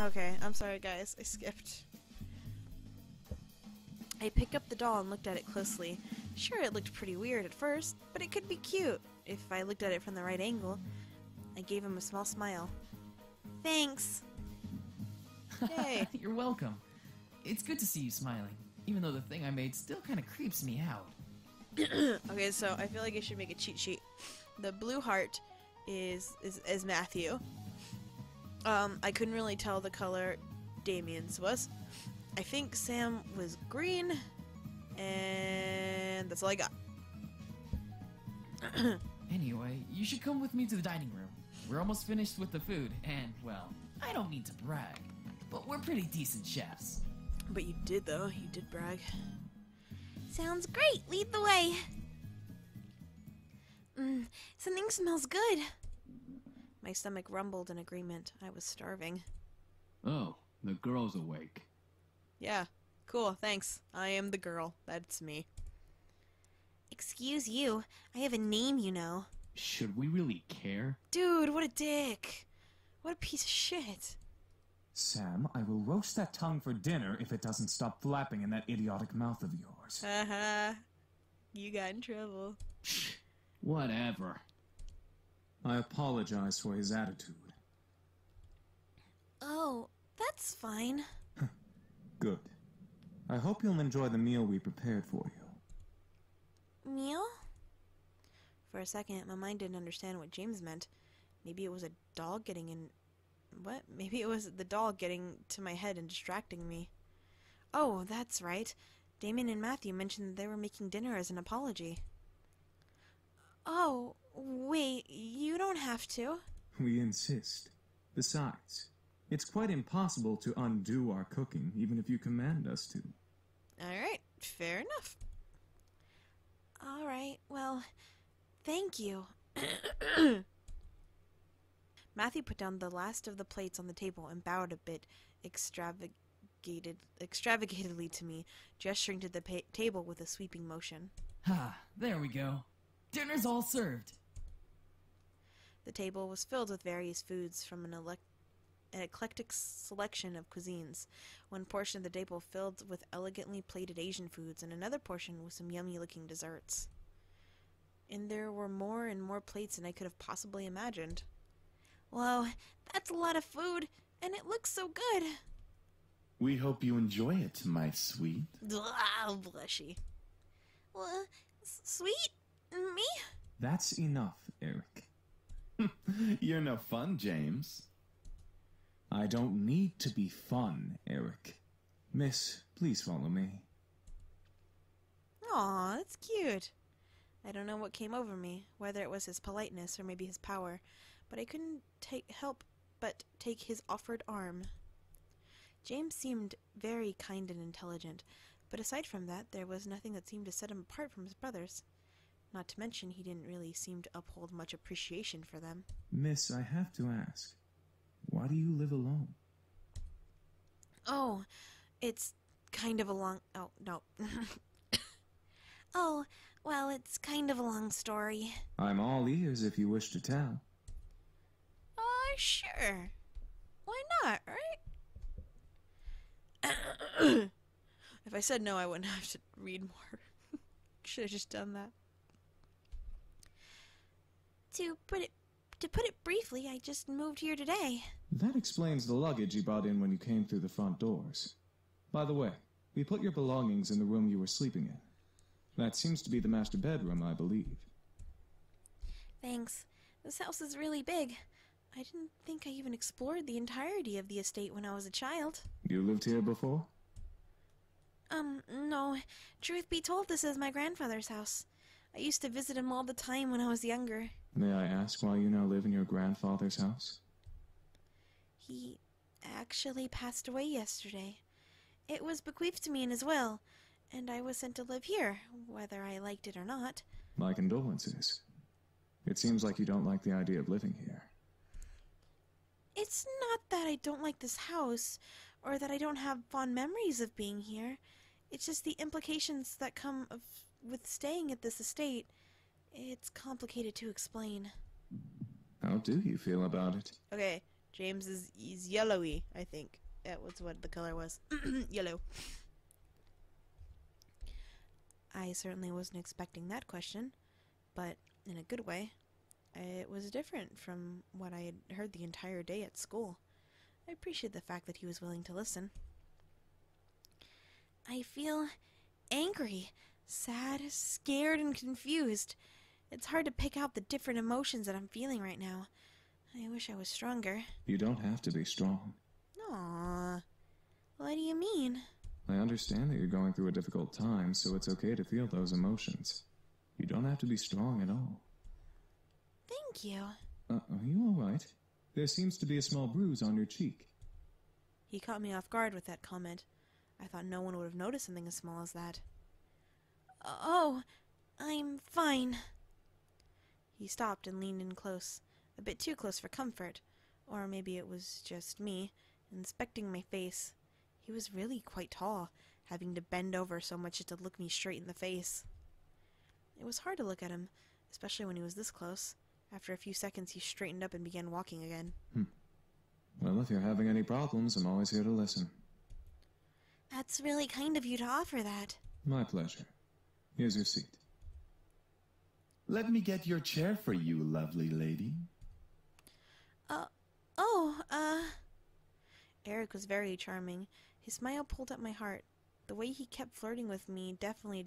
Okay, I'm sorry guys, I skipped. I picked up the doll and looked at it closely. Sure, it looked pretty weird at first, but it could be cute if I looked at it from the right angle. I gave him a small smile. Thanks! Yay! You're welcome. It's good to see you smiling, even though the thing I made still kind of creeps me out. Okay, so I feel like I should make a cheat sheet. The blue heart is Matthew. I couldn't really tell the color Damien's was. I think Sam was green, and that's all I got. Anyway, you should come with me to the dining room. We're almost finished with the food, and, well, I don't mean to brag, but we're pretty decent chefs. But you did, though. You did brag. Sounds great. Lead the way. Something smells good. My stomach rumbled in agreement. I was starving. Oh, the girl's awake. Yeah, cool, thanks. I am the girl. That's me. Excuse you. I have a name, you know. Should we really care? Dude, what a dick. What a piece of shit. Sam, I will roast that tongue for dinner if it doesn't stop flapping in that idiotic mouth of yours. Uh-huh. You got in trouble. Whatever. I apologize for his attitude. Oh, that's fine. Good. I hope you'll enjoy the meal we prepared for you. Meal? For a second, my mind didn't understand what James meant. Maybe it was a doll getting in... What? Maybe it was the doll getting to my head and distracting me. Oh, that's right. Damien and Matthew mentioned that they were making dinner as an apology. Oh, wait, you don't have to. We insist. Besides... It's quite impossible to undo our cooking, even if you command us to. Alright, fair enough. Alright, well, thank you. Matthew put down the last of the plates on the table and bowed a bit extravagantly to me, gesturing to the table with a sweeping motion. Ah, there we go. Dinner's all served. The table was filled with various foods from an eclectic selection of cuisines. One portion of the table filled with elegantly plated Asian foods, and another portion with some yummy-looking desserts. And there were more and more plates than I could have possibly imagined. Whoa, that's a lot of food, and it looks so good! We hope you enjoy it, my sweet. Ah, blushy. Well, sweet? Me? That's enough, Eric. You're no fun, James. I don't need to be fun, Eric. Miss, please follow me. Aw, that's cute. I don't know what came over me, whether it was his politeness or maybe his power, but I couldn't help but take his offered arm. James seemed very kind and intelligent, but aside from that, there was nothing that seemed to set him apart from his brothers. Not to mention, he didn't really seem to uphold much appreciation for them. Miss, I have to ask. Why do you live alone? Oh, it's kind of a long... Oh, no. Oh, well, it's kind of a long story. I'm all ears if you wish to tell. Oh, sure. Why not, right? If I said no, I wouldn't have to read more. Should have just done that. To put it briefly, I just moved here today. That explains the luggage you brought in when you came through the front doors. By the way, we put your belongings in the room you were sleeping in. That seems to be the master bedroom, I believe. Thanks. This house is really big. I didn't think I even explored the entirety of the estate when I was a child. You lived here before? No. Truth be told, this is my grandfather's house. I used to visit him all the time when I was younger. May I ask why you now live in your grandfather's house? He actually passed away yesterday. It was bequeathed to me in his will, and I was sent to live here, whether I liked it or not. My condolences. It seems like you don't like the idea of living here. It's not that I don't like this house, or that I don't have fond memories of being here. It's just the implications that come with staying at this estate. It's complicated to explain. How do you feel about it? Okay, James's is yellowy, I think. That was what the color was. Yellow. I certainly wasn't expecting that question, but in a good way. It was different from what I had heard the entire day at school. I appreciate the fact that he was willing to listen. I feel angry, sad, scared, and confused. It's hard to pick out the different emotions that I'm feeling right now. I wish I was stronger. You don't have to be strong. Aww. What do you mean? I understand that you're going through a difficult time, so it's okay to feel those emotions. You don't have to be strong at all. Thank you. Are you alright? There seems to be a small bruise on your cheek. He caught me off guard with that comment. I thought no one would have noticed something as small as that. Oh, I'm fine. He stopped and leaned in close, a bit too close for comfort, or maybe it was just me, inspecting my face. He was really quite tall, having to bend over so much as to look me straight in the face. It was hard to look at him, especially when he was this close. After a few seconds, he straightened up and began walking again. Well, if you're having any problems, I'm always here to listen. That's really kind of you to offer that. My pleasure. Here's your seat. Let me get your chair for you, lovely lady. Eric was very charming. His smile pulled at my heart. The way he kept flirting with me definitely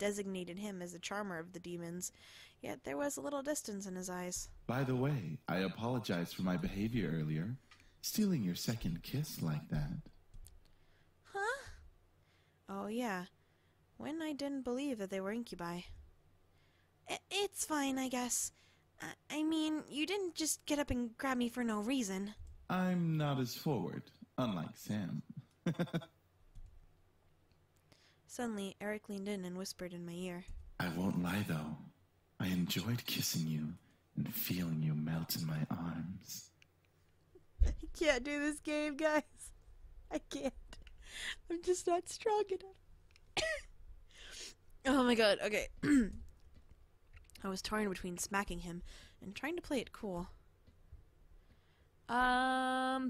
designated him as the charmer of the demons, yet there was a little distance in his eyes. By the way, I apologize for my behavior earlier. Stealing your second kiss like that. Huh? Oh, yeah. When I didn't believe that they were incubi. It's fine, I guess. I mean, you didn't just get up and grab me for no reason. I'm not as forward, unlike Sam. Suddenly, Eric leaned in and whispered in my ear. I won't lie, though. I enjoyed kissing you and feeling you melt in my arms. I can't do this game, guys. I can't. I'm just not strong enough. Oh my god, okay. I was torn between smacking him and trying to play it cool.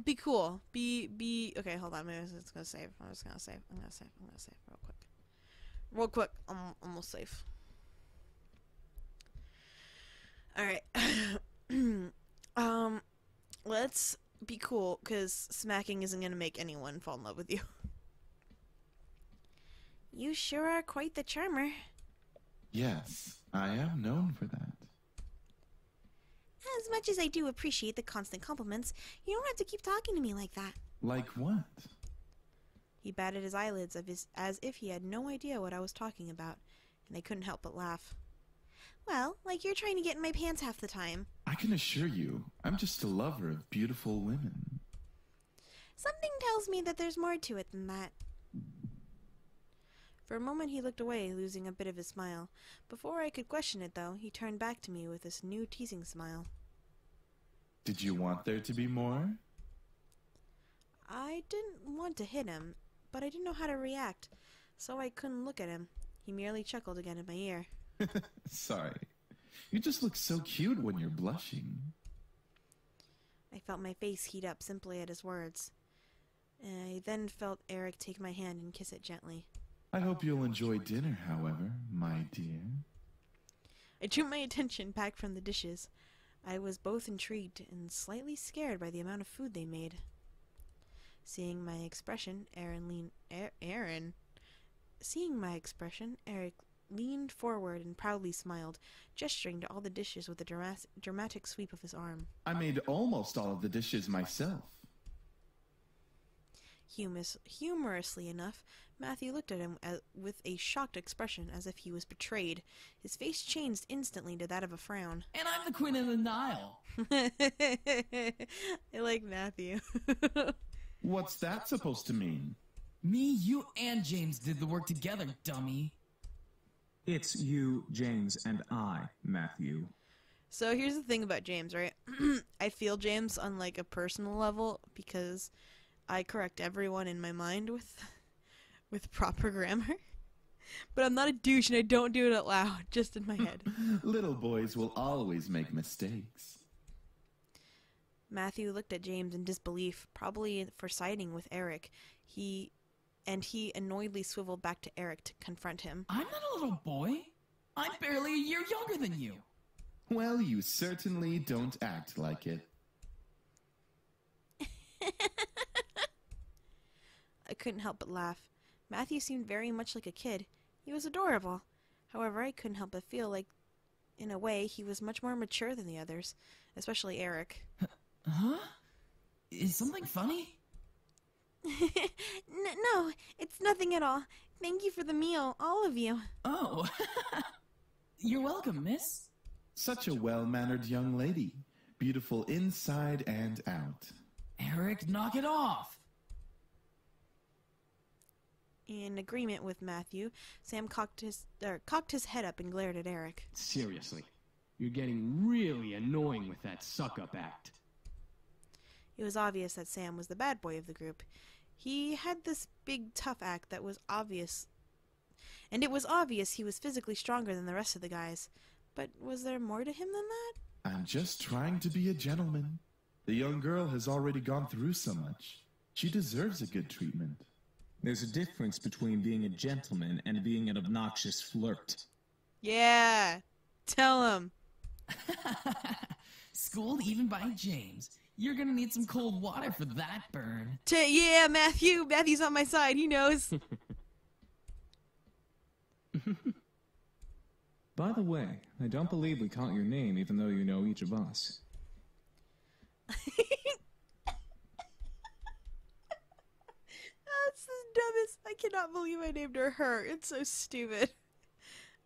Be cool. Be okay, hold on, maybe it's gonna save. I'm just gonna save. I'm gonna save real quick. I'm almost safe. Alright. Let's be cool, because smacking isn't gonna make anyone fall in love with you. You sure are quite the charmer. Yes, I am known for that. As much as I do appreciate the constant compliments, you don't have to keep talking to me like that. Like what? He batted his eyelids as if he had no idea what I was talking about, and I couldn't help but laugh. Well, like you're trying to get in my pants half the time. I can assure you, I'm just a lover of beautiful women. Something tells me that there's more to it than that. For a moment he looked away, losing a bit of his smile. Before I could question it, though, he turned back to me with this new teasing smile. Did you want there to be more? I didn't want to hit him, but I didn't know how to react, so I couldn't look at him. He merely chuckled again in my ear. Sorry. You just look so cute when you're blushing. I felt my face heat up simply at his words. I then felt Eric take my hand and kiss it gently. I hope you'll enjoy dinner, however, my dear. I drew my attention back from the dishes. I was both intrigued and slightly scared by the amount of food they made. Seeing my expression, Eric leaned forward and proudly smiled, gesturing to all the dishes with a dramatic sweep of his arm. I made almost all of the dishes myself. Humorously enough, Matthew looked at him with a shocked expression, as if he was betrayed. His face changed instantly to that of a frown. And I'm the Queen of the Nile! I like Matthew. What's that supposed to mean? Me, you, and James did the work together, dummy. It's you, James, and I, Matthew. So here's the thing about James, right? I feel James on, like, a personal level, because I correct everyone in my mind with proper grammar. But I'm not a douche and I don't do it out loud, just in my head. Little boys will always make mistakes. Matthew looked at James in disbelief, probably for siding with Eric. He annoyedly swiveled back to Eric to confront him. I'm not a little boy. I'm barely a year younger than you. Well, you certainly don't act like it. I couldn't help but laugh. Matthew seemed very much like a kid. He was adorable. However, I couldn't help but feel like, in a way, he was much more mature than the others, especially Eric. Huh? Is something funny? No, it's nothing at all. Thank you for the meal, all of you. Oh. You're welcome, miss. Such a well-mannered young lady. Beautiful inside and out. Eric, knock it off! In agreement with Matthew, Sam cocked his head up and glared at Eric. Seriously, you're getting really annoying with that suck-up act. It was obvious that Sam was the bad boy of the group. He had this big, tough act that was obvious. And it was obvious he was physically stronger than the rest of the guys. But was there more to him than that? I'm just trying to be a gentleman. The young girl has already gone through so much. She deserves a good treatment. There's a difference between being a gentleman and being an obnoxious flirt. Yeah, tell him. Schooled even by James. You're gonna need some cold water for that burn. Yeah, Matthew. Matthew's on my side. He knows. By the way, I don't believe we caught your name, even though you know each of us. That's the dumbest. I cannot believe I named her Her. It's so stupid.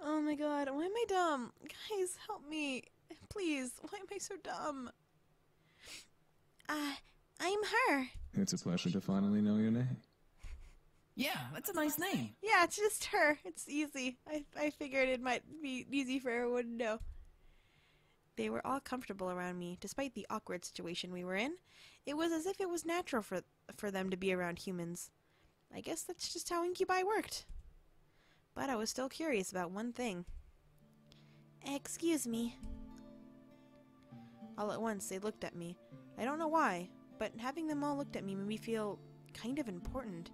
Oh my god, why am I dumb? Guys, help me. Please, why am I so dumb? I'm Her. It's a pleasure to finally know your name. Yeah, that's a nice name. Yeah, it's just Her. It's easy. I figured it might be easy for everyone to know. They were all comfortable around me, despite the awkward situation we were in. It was as if it was natural for them to be around humans. I guess that's just how Incubi worked. But I was still curious about one thing. Excuse me. All at once, they looked at me. I don't know why, but having them all looked at me made me feel kind of important.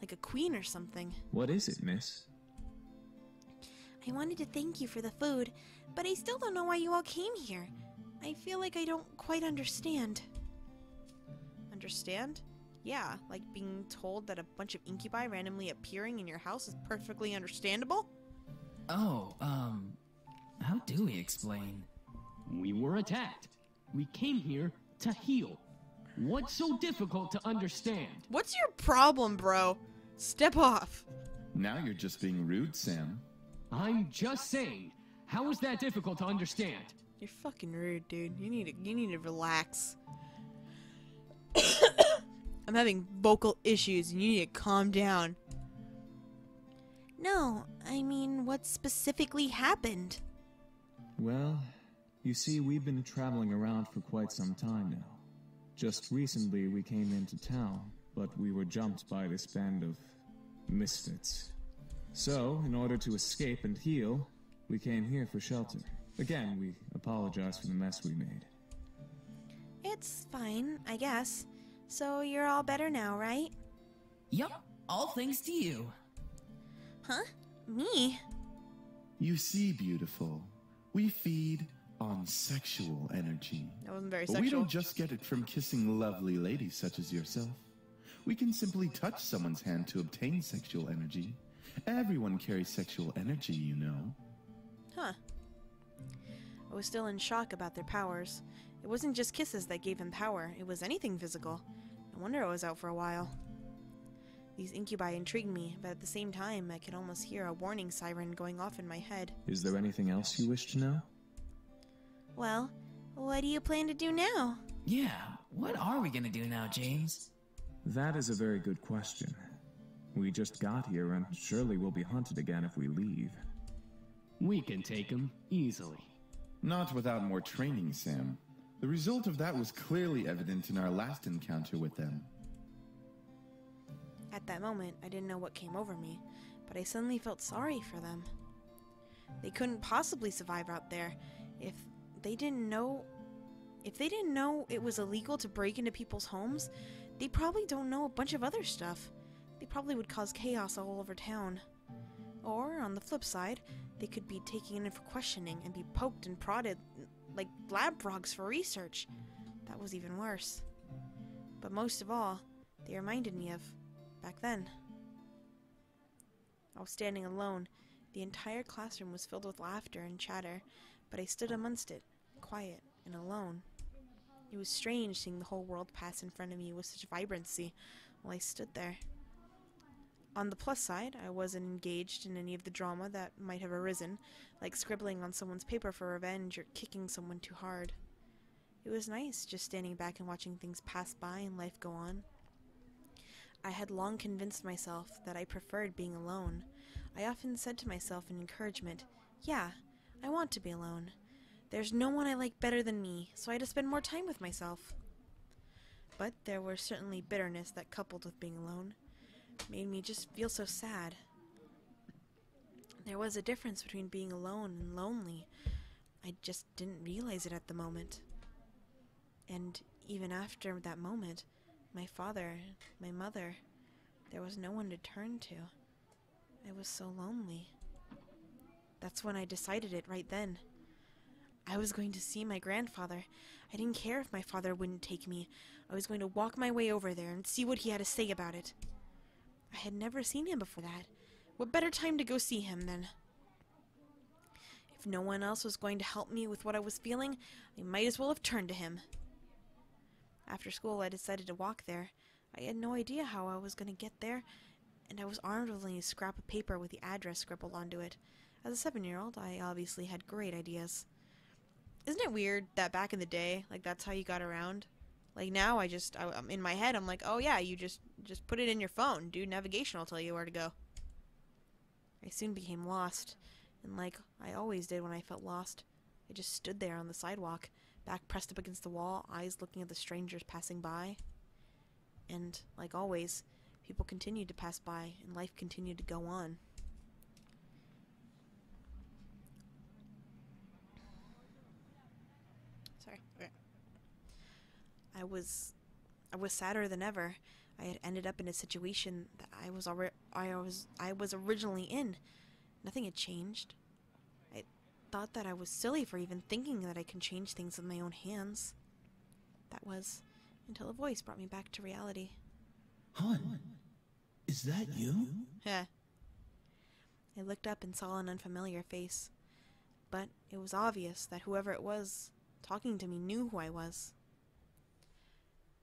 Like a queen or something. What is it, miss? I wanted to thank you for the food, but I still don't know why you all came here. I feel like I don't quite understand. Understand? Yeah, like being told that a bunch of incubi randomly appearing in your house is perfectly understandable? Oh, how do we explain? We were attacked. We came here to heal. What's so difficult to understand? What's your problem, bro? Step off. Now you're just being rude, Sam. I'm just saying, how is that difficult to understand? You're fucking rude, dude. You need to relax. I'm having vocal issues and you need to calm down. No, I mean, what specifically happened? Well, you see, we've been traveling around for quite some time now. Just recently we came into town, but we were jumped by this band of misfits. So, in order to escape and heal, we came here for shelter. Again, we apologize for the mess we made. It's fine, I guess. So you're all better now, right? Yup, all thanks to you. Huh? Me? You see, beautiful, we feed on sexual energy. That wasn't very sexual. But we don't just get it from kissing lovely ladies such as yourself. We can simply touch someone's hand to obtain sexual energy. Everyone carries sexual energy, you know. Huh. I was still in shock about their powers. It wasn't just kisses that gave him power. It was anything physical. No wonder I was out for a while. These incubi intrigued me, but at the same time, I could almost hear a warning siren going off in my head. Is there anything else you wish to know? Well, what do you plan to do now? Yeah, what are we gonna do now, James? That is a very good question. We just got here, and surely we'll be hunted again if we leave. We can take them easily. Not without more training, Sam. The result of that was clearly evident in our last encounter with them. At that moment, I didn't know what came over me, but I suddenly felt sorry for them. They couldn't possibly survive out there. If they didn't know If they didn't know it was illegal to break into people's homes, they probably don't know a bunch of other stuff. They probably would cause chaos all over town. Or, on the flip side, they could be taken in for questioning and be poked and prodded like lab frogs for research. That was even worse. But most of all, they reminded me of back then. I was standing alone. The entire classroom was filled with laughter and chatter, but I stood amongst it, quiet and alone. It was strange seeing the whole world pass in front of me with such vibrancy while I stood there. On the plus side, I wasn't engaged in any of the drama that might have arisen, like scribbling on someone's paper for revenge or kicking someone too hard. It was nice just standing back and watching things pass by and life go on. I had long convinced myself that I preferred being alone. I often said to myself in encouragement, "Yeah, I want to be alone. There's no one I like better than me, so I had to spend more time with myself." But there was certainly bitterness that, coupled with being alone, made me just feel so sad. There was a difference between being alone and lonely. I just didn't realize it at the moment. And even after that moment, my father, my mother, there was no one to turn to. I was so lonely. That's when I decided it right then. I was going to see my grandfather. I didn't care if my father wouldn't take me. I was going to walk my way over there and see what he had to say about it. I had never seen him before that. What better time to go see him than? If no one else was going to help me with what I was feeling, I might as well have turned to him. After school, I decided to walk there. I had no idea how I was going to get there, and I was armed with a scrap of paper with the address scribbled onto it. As a 7-year-old, I obviously had great ideas. Isn't it weird that back in the day, like, that's how you got around? Like, now I'm in my head, I'm like, oh yeah, you just put it in your phone. Do navigation, I'll tell you where to go. I soon became lost, and like I always did when I felt lost, I just stood there on the sidewalk, back pressed up against the wall, eyes looking at the strangers passing by. And, like always, people continued to pass by, and life continued to go on. Sorry. Okay. I was sadder than ever. I had ended up in a situation that I was originally in. Nothing had changed. Thought that I was silly for even thinking that I can change things with my own hands. That was until a voice brought me back to reality. "Hun, is that you?" Yeah. I looked up and saw an unfamiliar face, but it was obvious that whoever it was talking to me knew who I was.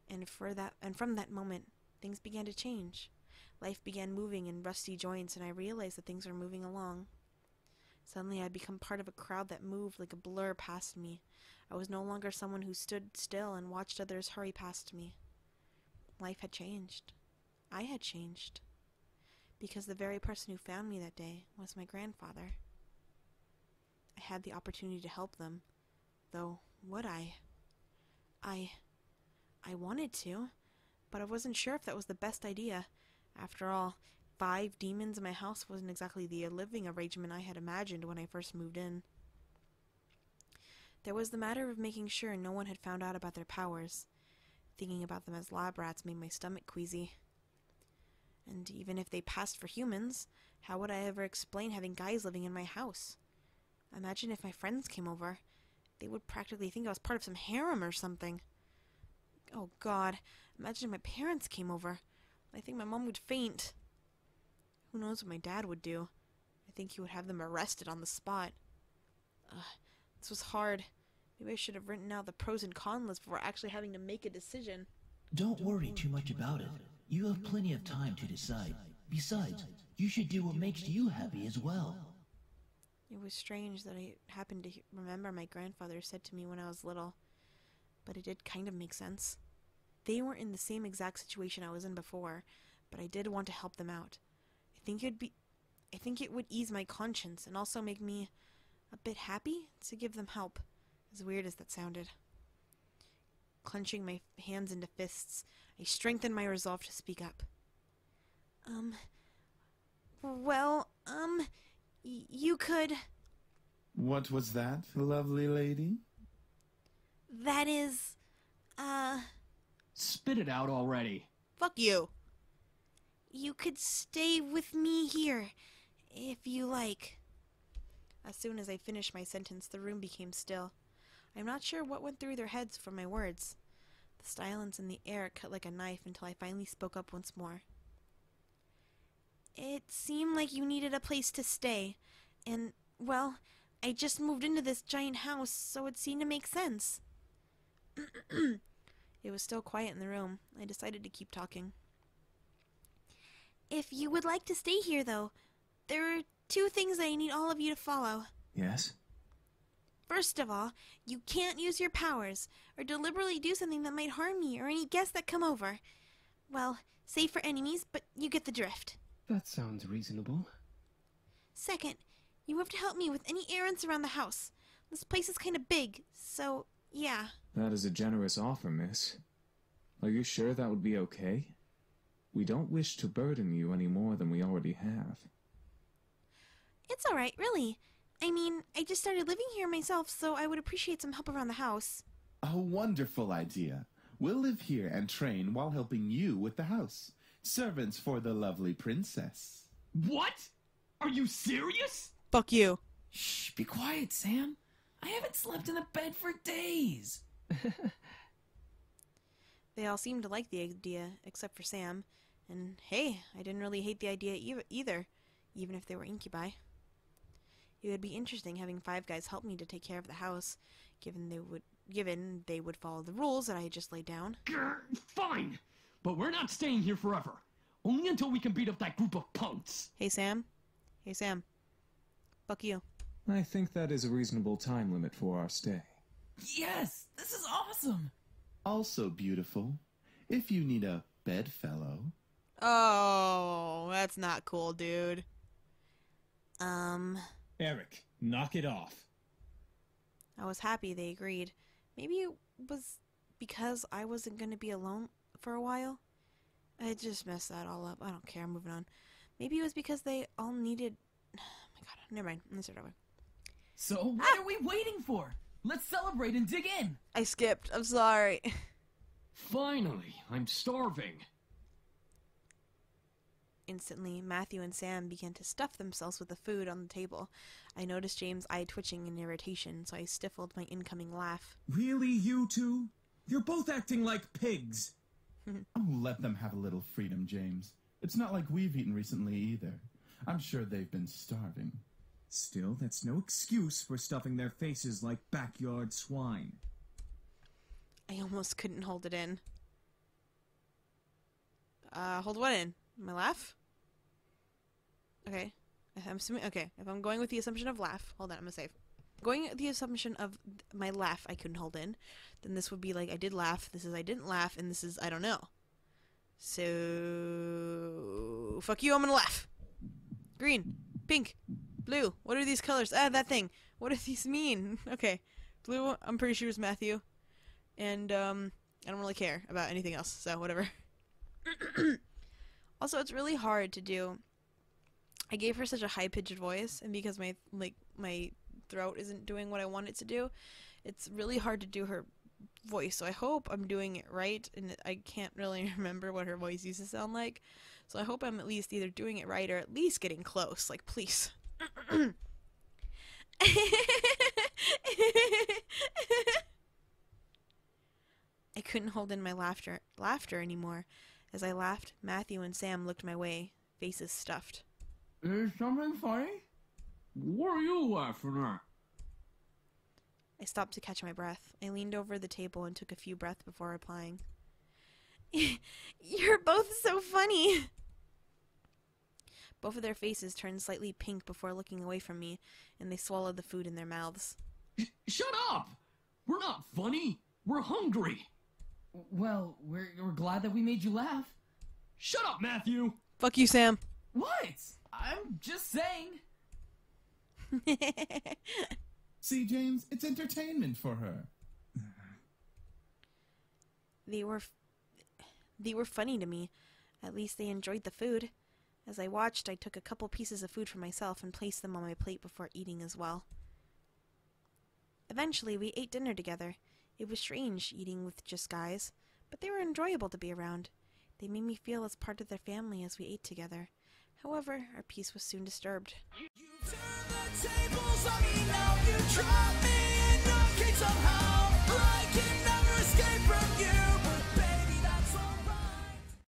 And from that moment, things began to change. Life began moving in rusty joints, and I realized that things were moving along. Suddenly I had become part of a crowd that moved like a blur past me. I was no longer someone who stood still and watched others hurry past me. Life had changed. I had changed. Because the very person who found me that day was my grandfather. I had the opportunity to help them. Though, would I? I wanted to, but I wasn't sure if that was the best idea. After all, 5 demons in my house wasn't exactly the living arrangement I had imagined when I first moved in. There was the matter of making sure no one had found out about their powers. Thinking about them as lab rats made my stomach queasy. And even if they passed for humans, how would I ever explain having guys living in my house? Imagine if my friends came over. They would practically think I was part of some harem or something. Oh God, imagine if my parents came over. I think my mom would faint. Who knows what my dad would do? I think he would have them arrested on the spot. This was hard. Maybe I should have written out the pros and cons list before actually having to make a decision. Don't worry too much about it. You have plenty of time to decide. Besides, you should do what makes you happy as well. It was strange that I happened to remember my grandfather said to me when I was little, but it did kind of make sense. They weren't in the same exact situation I was in before, but I did want to help them out. I think it would ease my conscience and also make me a bit happy to give them help, as weird as that sounded. Clenching my hands into fists, I strengthened my resolve to speak up. You could... What was that, lovely lady? That is, Spit it out already. Fuck you. You could stay with me here, if you like. As soon as I finished my sentence, the room became still. I'm not sure what went through their heads from my words. The silence in the air cut like a knife until I finally spoke up once more. It seemed like you needed a place to stay, and, well, I just moved into this giant house, so it seemed to make sense. It was still quiet in the room. I decided to keep talking. If you would like to stay here, though, there are two things I need all of you to follow. Yes? First of all, you can't use your powers, or deliberately do something that might harm me or any guests that come over. Well, safe for enemies, but you get the drift. That sounds reasonable. Second, you have to help me with any errands around the house. This place is kind of big, so, yeah. That is a generous offer, miss. Are you sure that would be okay? We don't wish to burden you any more than we already have. It's all right, really. I mean, I just started living here myself, so I would appreciate some help around the house. A wonderful idea. We'll live here and train while helping you with the house. Servants for the lovely princess. What? Are you serious? Fuck you. Shh, be quiet, Sam. I haven't slept in the bed for days. They all seemed to like the idea, except for Sam. And hey, I didn't really hate the idea either, even if they were incubi. It would be interesting having five guys help me to take care of the house, given they would follow the rules that I had just laid down. Grr, fine, but we're not staying here forever. Only until we can beat up that group of punks. Hey, Sam. Hey, Sam. Fuck you. I think that is a reasonable time limit for our stay. Yes, this is awesome. Also beautiful. If you need a bedfellow. Oh, that's not cool, dude. Eric, knock it off. I was happy they agreed. Maybe it was because I wasn't going to be alone for a while. I just messed that all up. I don't care. I'm moving on. Maybe it was because they all needed... Oh my god. Never mind. Let me start over. So what are we waiting for? Let's celebrate and dig in. I skipped. I'm sorry. Finally, I'm starving. Instantly, Matthew and Sam began to stuff themselves with the food on the table. I noticed James' eye twitching in irritation, so I stifled my incoming laugh. Really, you two? You're both acting like pigs. Oh, let them have a little freedom, James. It's not like we've eaten recently either. I'm sure they've been starving. Still, that's no excuse for stuffing their faces like backyard swine. I almost couldn't hold it in. Hold what in? My laugh? Okay. I'm assuming, okay, if I'm going with the assumption of laugh, hold on, I'm gonna save. Going with the assumption of my laugh I couldn't hold in, then this would be like I did laugh, this is I didn't laugh, and this is I don't know. So... Fuck you, I'm gonna laugh! Green, pink, blue, what are these colors? Ah, that thing! What do these mean? Okay. Blue, I'm pretty sure it's Matthew. And, I don't really care about anything else, so whatever. Also, it's really hard to do. I gave her such a high-pitched voice, and because my throat isn't doing what I want it to do, it's really hard to do her voice. So I hope I'm doing it right, and I can't really remember what her voice used to sound like. So I hope I'm at least either doing it right or at least getting close. Like, please. I couldn't hold in my laughter anymore. As I laughed, Matthew and Sam looked my way, faces stuffed. Is something funny? What are you laughing at? I stopped to catch my breath. I leaned over the table and took a few breaths before replying. You're both so funny! Both of their faces turned slightly pink before looking away from me, and they swallowed the food in their mouths. Shut up! We're not funny! We're hungry! Well, we're glad that we made you laugh. Shut up, Matthew! Fuck you, Sam. What? I'm just saying. See, James, it's entertainment for her. They were funny to me. At least they enjoyed the food. As I watched, I took a couple pieces of food for myself and placed them on my plate before eating as well. Eventually, we ate dinner together. It was strange eating with just guys, but they were enjoyable to be around. They made me feel as part of their family as we ate together. However, our peace was soon disturbed. You turn the tables on me.